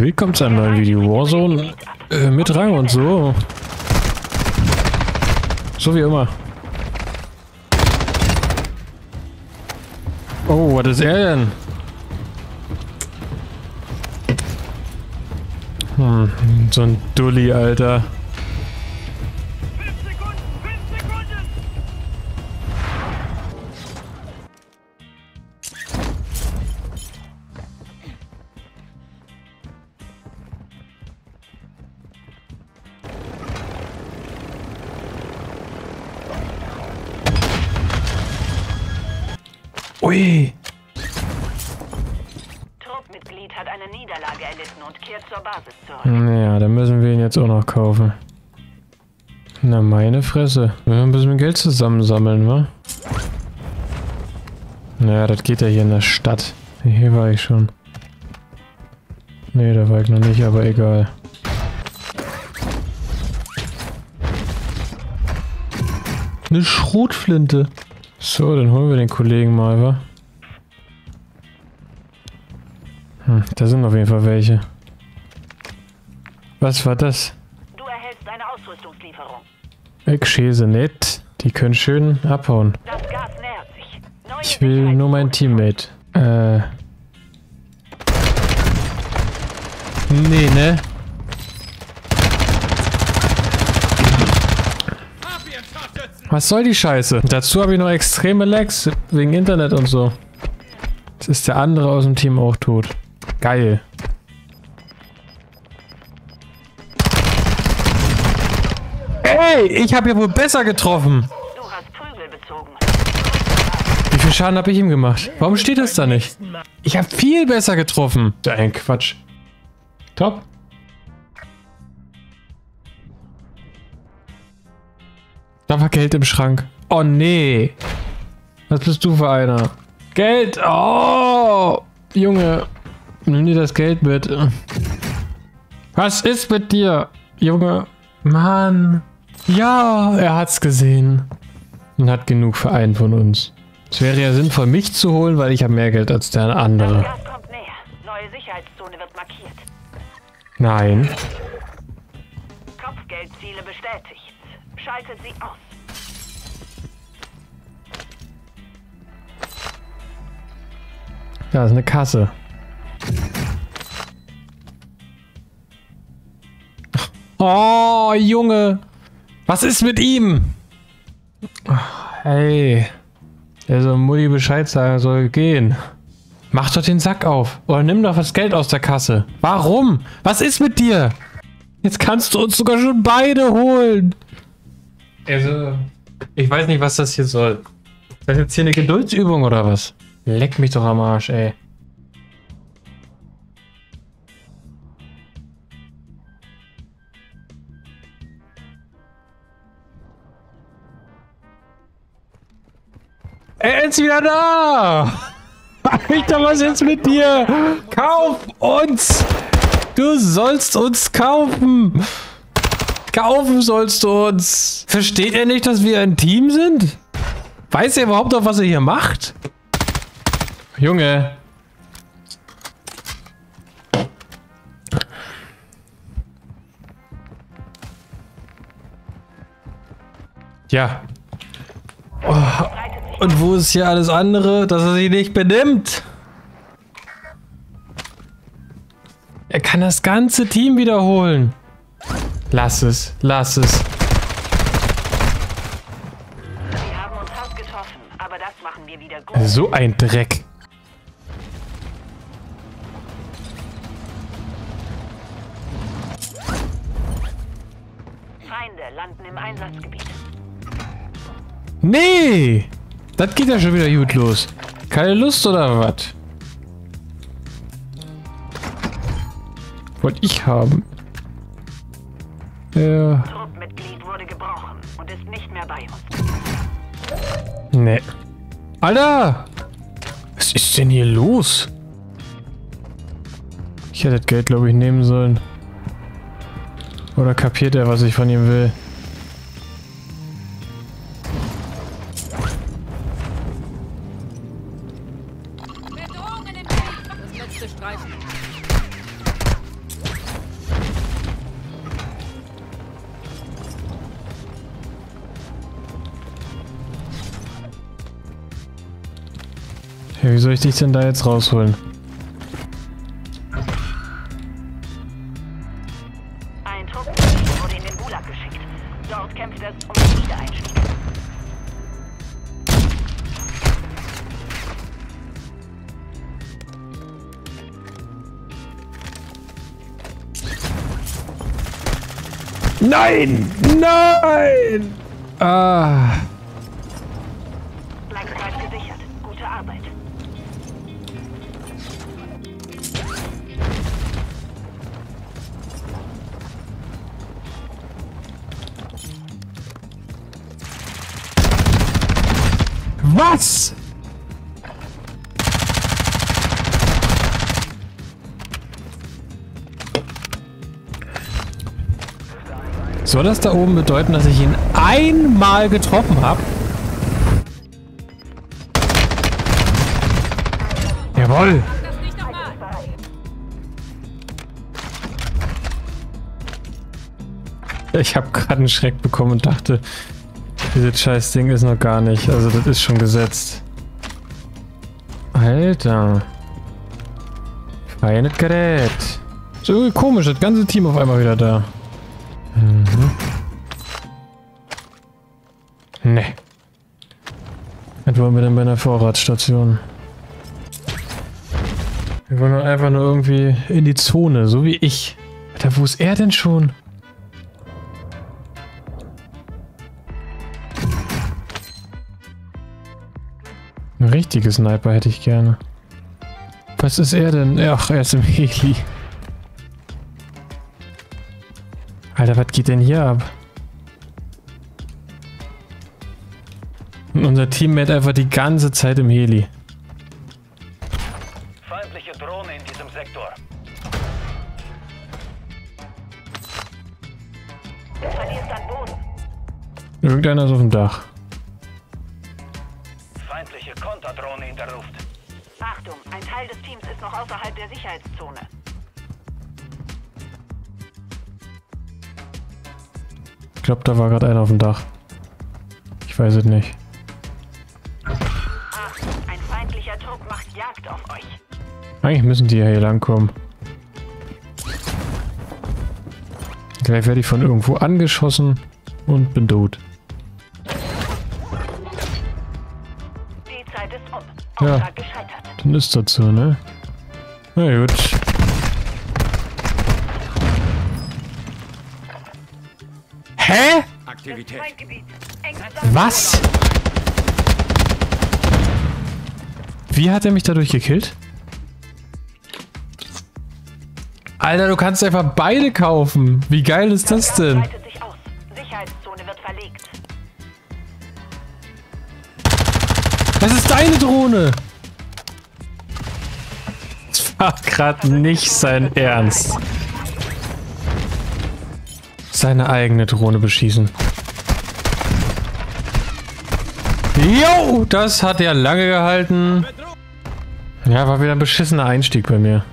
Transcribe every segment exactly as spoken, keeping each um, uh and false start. Willkommen zu einem neuen Video Warzone äh, mit Rang und so. So wie immer. Oh, was ist er denn? Hm, so ein Dulli, Alter. Ui! Truppmitglied hat eine Niederlage erlitten und kehrt zur Basis zurück. Naja, dann müssen wir ihn jetzt auch noch kaufen. Na meine Fresse. Wir müssen ein bisschen Geld zusammensammeln, wa? Naja, das geht ja hier in der Stadt. Hier war ich schon. Nee, da war ich noch nicht, aber egal. Eine Schrotflinte. So, dann holen wir den Kollegen mal, wa? Hm, da sind auf jeden Fall welche. Was war das? Du erhältst eine Ausrüstungslieferung. Ich schäse nicht. Die können schön abhauen. Das Gas nähert sich. Neue ich will nur mein Teammate. Äh. Nee, ne? Was soll die Scheiße? Dazu habe ich noch extreme Lags wegen Internet und so. Jetzt ist der andere aus dem Team auch tot. Geil. Ey, ich habe ja wohl besser getroffen. Du hast Prügel bezogen. Wie viel Schaden habe ich ihm gemacht? Warum steht das da nicht? Ich habe viel besser getroffen. Dein Quatsch. Top. Da war Geld im Schrank. Oh nee. Was bist du für einer? Geld. Oh. Junge. Nimm dir das Geld mit. Was ist mit dir? Junge. Mann. Ja, er hat's gesehen. Und hat genug für einen von uns. Es wäre ja sinnvoll, mich zu holen, weil ich habe mehr Geld als der andere. Das Gas kommt näher. Neue Sicherheitszone wird markiert. Nein. Kopfgeldziele bestätigt. Schaltet sie aus. Da ist eine Kasse. Oh, Junge. Was ist mit ihm? Hey. Der soll Mutti Bescheid sagen, soll gehen. Mach doch den Sack auf. Oder nimm doch das Geld aus der Kasse. Warum? Was ist mit dir? Jetzt kannst du uns sogar schon beide holen. Also, ich weiß nicht, was das hier soll. Ist das jetzt hier eine Geduldsübung oder was? Leck mich doch am Arsch, ey. Er ist wieder da! Alter, was ist jetzt mit dir? Kauf uns! Du sollst uns kaufen! Kaufen sollst du uns. Versteht er nicht, dass wir ein Team sind? Weiß er überhaupt noch, was er hier macht? Junge. Ja. Oh. Und wo ist hier alles andere, dass er sich nicht benimmt? Er kann das ganze Team wiederholen. Lass es, lass es. Wir haben uns hart getroffen, aber das machen wir wieder gut. So ein Dreck. Feinde landen im Einsatzgebiet. Nee! Das geht ja schon wieder gut los. Keine Lust oder was? Wollte ich haben. Ja. Truppmitglied wurde gebrochen und ist nicht mehr bei uns. Nee. Alter! Was ist denn hier los? Ich hätte das Geld, glaube ich, nehmen sollen. Oder kapiert er, was ich von ihm will? Ja, wie soll ich dich denn da jetzt rausholen? Ein Truppenmitglied wurde in den Gulag geschickt. Dort kämpft es um Wiedereinstieg. Nein! Nein! Ah! Bleibt gesichert. Gute Arbeit. Was? Soll das da oben bedeuten, dass ich ihn einmal getroffen habe? Jawohl! Ich habe gerade einen Schreck bekommen und dachte, dieses scheiß Ding ist noch gar nicht. Also das ist schon gesetzt. Alter. Feines Gerät. So komisch, das ganze Team auf einmal wieder da. Mhm. Ne. Was wollen wir denn bei einer Vorratsstation? Wir wollen einfach nur irgendwie in die Zone, so wie ich. Alter, wo ist er denn schon? Ein richtiges Sniper hätte ich gerne. Was ist er denn? Ach, er ist im Heli. Alter, was geht denn hier ab? Und unser Teammate einfach die ganze Zeit im Heli. Feindliche Drohne in diesem Sektor. Du verlierst an Boden. Irgendeiner ist auf dem Dach. Feindliche Konterdrohne in der Luft. Achtung, ein Teil des Teams ist noch außerhalb der Sicherheitszone. Ich glaube, da war gerade einer auf dem Dach. Ich weiß es nicht. Achtung, ein feindlicher Trupp macht Jagd auf euch. Eigentlich müssen die ja hier langkommen. Gleich werde ich von irgendwo angeschossen und bin tot. Die Zeit ist um. Ja, dann ist das so, ne? Na gut. Hä? Aktivität. Was? Wie hat er mich dadurch gekillt? Alter, du kannst einfach beide kaufen. Wie geil ist das denn? Das ist deine Drohne! Das war gerade nicht sein Ernst. Seine eigene Drohne beschießen. Jo, das hat ja lange gehalten. Ja, war wieder ein beschissener Einstieg bei mir.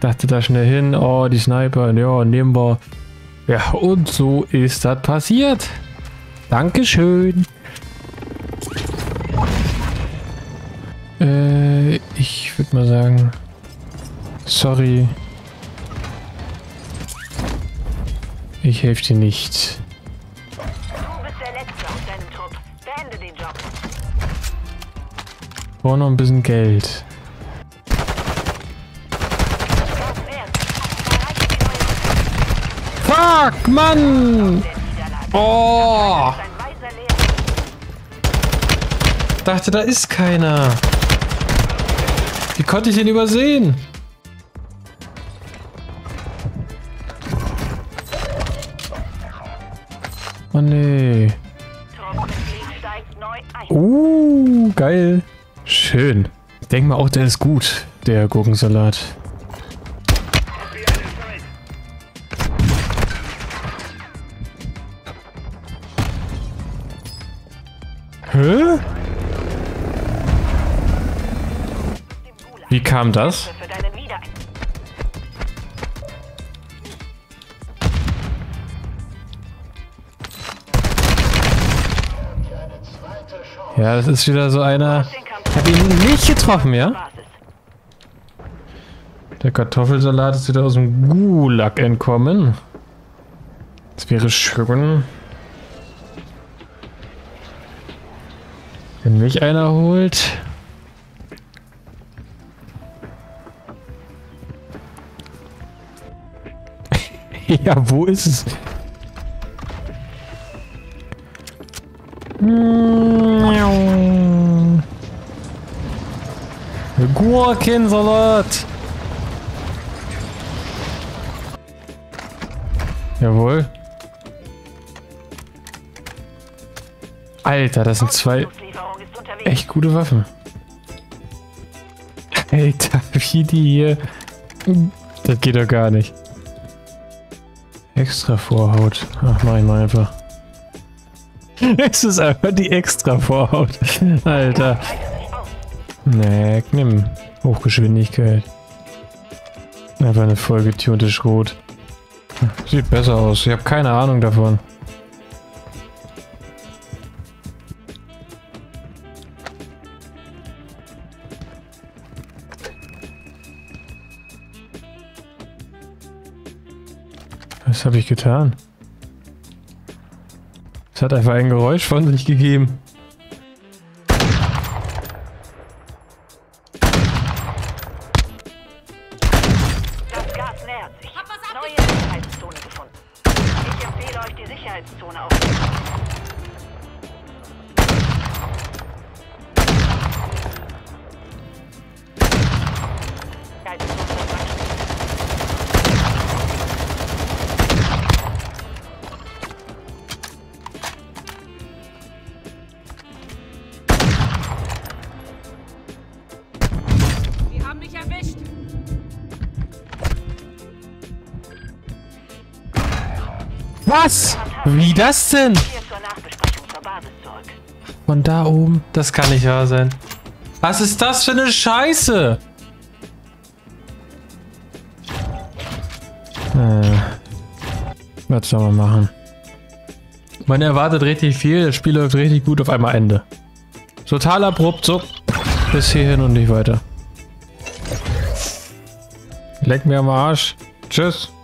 Dachte da schnell hin, oh, die Sniper, ja, nebenbar. Ja, und so ist das passiert. Dankeschön. Äh, ich würde mal sagen, sorry. Ich helfe dir nicht. Du bist der Letzte aus deinem Trupp. Beende den Job. Ich brauche noch ein bisschen Geld. Fuck, Mann! Oh! Ich dachte, da ist keiner. Wie konnte ich den übersehen? Oh nee. Uh, geil. Schön. Ich denke mal auch, der ist gut, der Gurkensalat. Hä? Wie kam das? Ja, das ist wieder so einer, Ich habe ihn nicht getroffen, ja? Der Kartoffelsalat ist wieder aus dem Gulag entkommen. Das wäre schön, wenn mich einer holt. Ja, wo ist es? Gurkensalat! Jawohl. Alter, das sind zwei echt gute Waffen. Alter, wie die hier... Das geht doch gar nicht. Extra Vorhaut. Ach, mach ich mal einfach. Es ist einfach die extra Vorhaut. Alter. Nee, nimm. Hochgeschwindigkeit. Einfach eine vollgetunte Schrot. Sieht besser aus. Ich habe keine Ahnung davon. Was habe ich getan? Es hat einfach ein Geräusch von sich gegeben. Das Gas nähert sich. Hab was neue Sicherheitszone gefunden. Ich empfehle euch, die Sicherheitszone aufzunehmen. Was? Wie das denn? Von da oben? Das kann nicht wahr sein. Was ist das für eine Scheiße? Äh, was soll man machen? Man erwartet richtig viel, das Spiel läuft richtig gut, auf einmal Ende. Total abrupt, so. Bis hierhin und nicht weiter. Leck mir am Arsch. Tschüss.